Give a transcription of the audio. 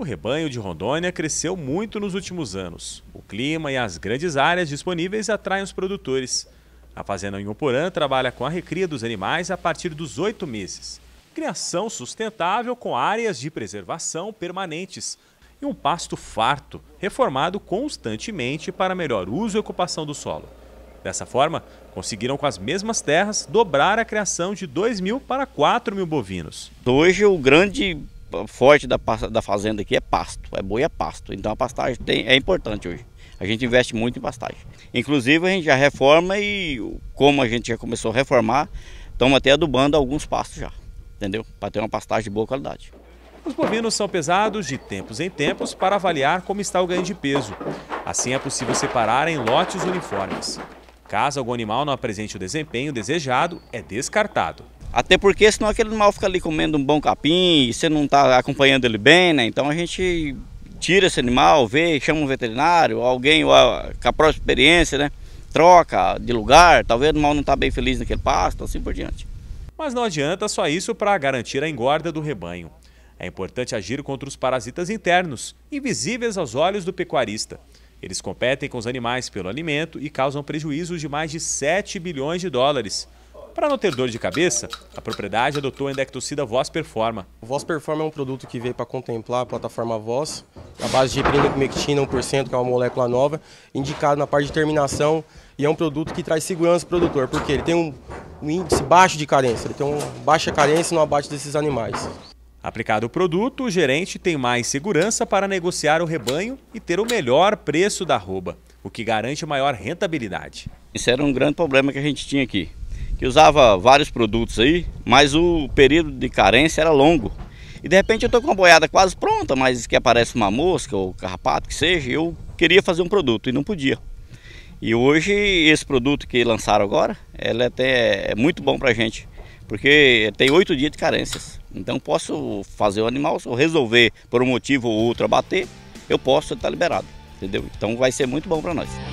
O rebanho de Rondônia cresceu muito nos últimos anos. O clima e as grandes áreas disponíveis atraem os produtores. A fazenda Nhuporã trabalha com a recria dos animais a partir dos 8 meses. Criação sustentável com áreas de preservação permanentes e um pasto farto, reformado constantemente para melhor uso e ocupação do solo. Dessa forma, conseguiram com as mesmas terras dobrar a criação de 2.000 para 4.000 bovinos. Hoje o grande forte da fazenda aqui é pasto, é boi, é pasto. Então a pastagem é importante hoje. A gente investe muito em pastagem. Inclusive a gente já reforma e como a gente já começou a reformar, estamos até adubando alguns pastos já, entendeu? Para ter uma pastagem de boa qualidade. Os bovinos são pesados de tempos em tempos para avaliar como está o ganho de peso. Assim é possível separar em lotes uniformes. Caso algum animal não apresente o desempenho desejado, é descartado. Até porque senão aquele animal fica ali comendo um bom capim e você não está acompanhando ele bem, né? Então a gente tira esse animal, vê, chama um veterinário, alguém com a própria experiência, né? Troca de lugar, talvez o animal não está bem feliz naquele pasto, assim por diante. Mas não adianta só isso para garantir a engorda do rebanho. É importante agir contra os parasitas internos, invisíveis aos olhos do pecuarista. Eles competem com os animais pelo alimento e causam prejuízos de mais de 7 bilhões de dólares. Para não ter dor de cabeça, a propriedade adotou o endectocida Voss Performa. O Voss Performa é um produto que veio para contemplar a plataforma Voss, à base de ivermectina 1%, que é uma molécula nova, indicado na parte de terminação, e é um produto que traz segurança para o produtor, porque ele tem um índice baixo de carência, ele tem uma baixa carência no abate desses animais. Aplicado o produto, o gerente tem mais segurança para negociar o rebanho e ter o melhor preço da arroba, o que garante maior rentabilidade. Isso era um grande problema que a gente tinha aqui, que usava vários produtos aí, mas o período de carência era longo. E de repente eu estou com uma boiada quase pronta, mas que aparece uma mosca ou carrapato, que seja, eu queria fazer um produto e não podia. E hoje esse produto que lançaram agora, ele até é muito bom para a gente, porque tem 8 dias de carências. Então posso fazer o animal, se eu resolver por um motivo ou outro abater, eu posso estar liberado, entendeu? Então vai ser muito bom para nós.